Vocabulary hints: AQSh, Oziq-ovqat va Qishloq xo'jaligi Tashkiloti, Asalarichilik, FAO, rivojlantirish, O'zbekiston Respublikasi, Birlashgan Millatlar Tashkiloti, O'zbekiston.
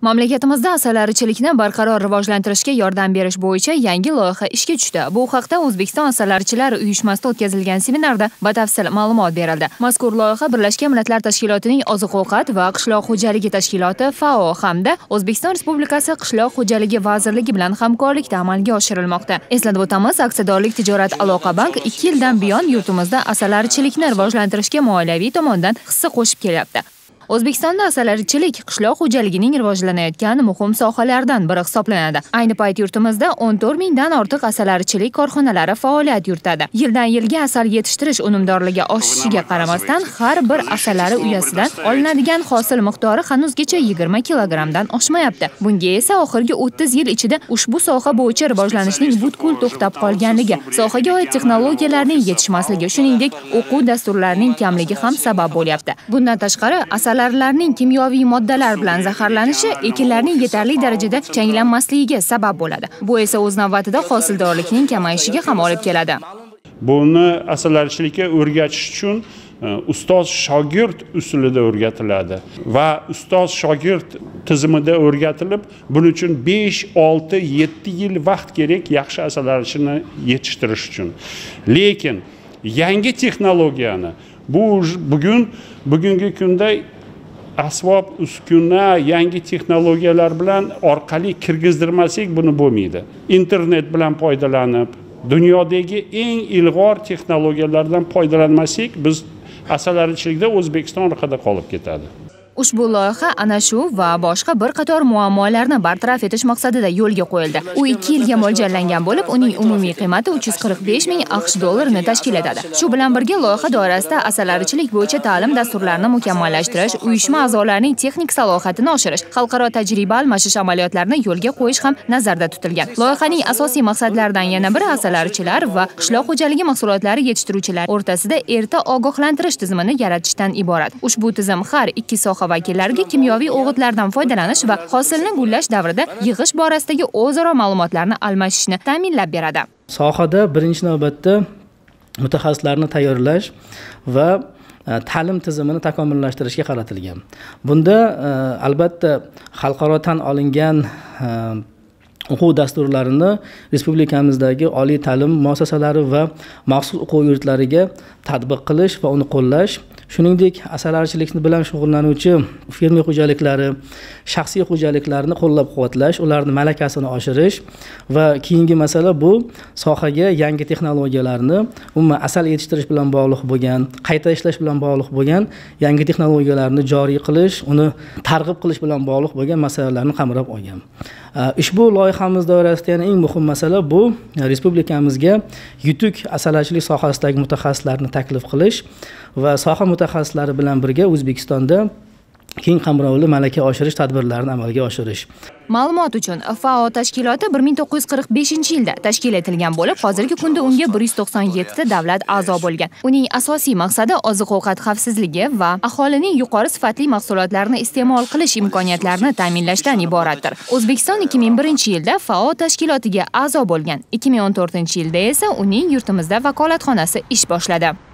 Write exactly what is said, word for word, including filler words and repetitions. Mamlakatimizda asalarichilikni barqaror rivojlantirishga yordam berish bo'yicha yangi loyiha ishga tushdi. Bu haqda O'zbekiston asalarchilar uyushmasida o'tkazilgan seminarda batafsil ma'lumot berildi. Mazkur loyiha Birlashgan Millatlar Tashkilotining Oziq-ovqat va Qishloq xo'jaligi Tashkiloti F A O hamda O'zbekiston Respublikasi Qishloq xo'jaligi vazirligi bilan hamkorlikda amalga oshirilmoqda. Eslatib o'tamiz, Aksiyadorlik tijorat aloqa bank ikki yildan buyon yurtimizda asalarichilikni rivojlantirishga moliyaviy tomondan hissa qo'shib kelyapti. O'zbekistonda asalarichilik qishloq xo'jaligining rivojlanayotgan muhim sohalaridan biri hisoblanadi. Ayni payt yurtimizda o'n to'rt ming dan ortiq asalarichilik korxonalari faoliyat yuritadi. Yildan-yilga asal yetishtirish unumdorligi oshishiga qaramasdan, har bir asalari uyasidan olinadigan hosil miqdori hanuzgacha yigirma kilogramm dan oshmayapti. Bunga esa oxirgi o'ttiz yil ichida ushbu soha bo'yicha rivojlanishning butkul to'xtab qolganligi, sohaga oid texnologiyalarning yetishmasligi, shuningdek, o'quv dasturlarining kamligi ham sabab bo'lyapti. Bundan tashqari, asal Asalarilarning kimyoviy moddalar bilan zaharlanishi ekinlarning yetarli darajada changlanmasligiga sabab bo'ladi. Bu esa o'z navbatida hosildorlikning kamayishiga ham olib keladi. Buni asalarichilikka o'rgatish uchun ustoz shogird usulida o'rgatiladi va ustoz shogird tizimida o'rgatilib, buning uchun besh, olti, yetti yil vaqt kerak yaxshi asalarichini yetishtirish uchun. Lekin yangi texnologiyani bu bugun bugungi kunda asbob uskuna yangi texnologiyalar bilan orqali kirgizdirmasak buni bo'lmaydi. Internet bilan foydalanib, dunyodagi eng ilg'or texnologiyalardan foydalanmasak, biz asalarichilikda O'zbekiston orqada qolib ketadi. Ushbu loyiha ana shu va boshqa bir qator muammolarni bartaraf etish maqsadida yo'lga qo'yildi. U ikki yilga mo'ljallangan bo'lib, uning umumiy qiymati uch yuz qirq besh ming AQSh dollarini tashkil etadi. Shu bilan birga loyiha doirasida asalarichilik bo'yicha ta'lim dasturlarini mukammallashtirish, uyushma a'zolarining texnik salohiyatini oshirish, xalqaro tajriba almashish amaliyotlarini yo'lga qo'yish ham nazarda tutilgan. Loyihaning asosiy maqsadlaridan yana biri asalarichilar va qishloq xo'jaligi mahsulotlari yetishtiruvchilar o'rtasida erta ogohlantirish tizimini yaratishdan iborat. Ushbu tizim har ikki soha vakillariga kimyoviy o'g'itlardan foydalanish va hosilni gullash davrida yig'ish borasidagi o'zaro ma'lumotlarni almashishni ta'minlab beradi. Sohada birinchi navbatda mutaxassislarni tayyorlash va ta'lim tizimini takomillashtirishga qaratilgan. Bunda albatta xalqaro tan olingan o'quv dasturlarini respublikamizdagi oliy ta'lim muassasalari va maxsus o'quv yurtlariga tatbiq qilish va uni qo'llash, shuningdek, asalarichilik bilan shug'ullanuvchi fermer xo'jaliklari, shaxsiy xo'jaliklarni qo'llab-quvvatlash, ularning malakasini oshirish va keyingi masala bu sohaga yangi texnologiyalarni, umuman asal yetishtirish bilan bog'liq bo'lgan, qayta ishlash bilan bog'liq bo'lgan yangi texnologiyalarni joriy qilish, uni targ'ib qilish bilan bog'liq bo'lgan masalalarni qamrab olgan. Ushbu loyihamiz doirasida yana eng muhim masala bu respublikamizga yutuk asalarichilik sohasidagi mutaxassislarni taklif qilish va soha mutaxassislari bilan birga O'zbekistonda keng qamrovli malaka oshirish tadbirlarini amalga oshirish. Ma'lumot uchun, F A O tashkiloti bir ming to'qqiz yuz qirq beshinchi yilda tashkil etilgan bo'lib, hozirgi kunda unga bir yuz to'qson yetti ta davlat a'zo bo'lgan. Uning asosiy maqsadi oziq-ovqat xavfsizligi va aholining yuqori sifatli mahsulotlarni iste'mol qilish imkoniyatlarini ta'minlashdan iboratdir. O'zbekiston ikki ming birinchi yilda F A O tashkilotiga a'zo bo'lgan. ikki ming o'n to'rtinchi yilda esa uning yurtimizda vakolatxonasi ish boshladi.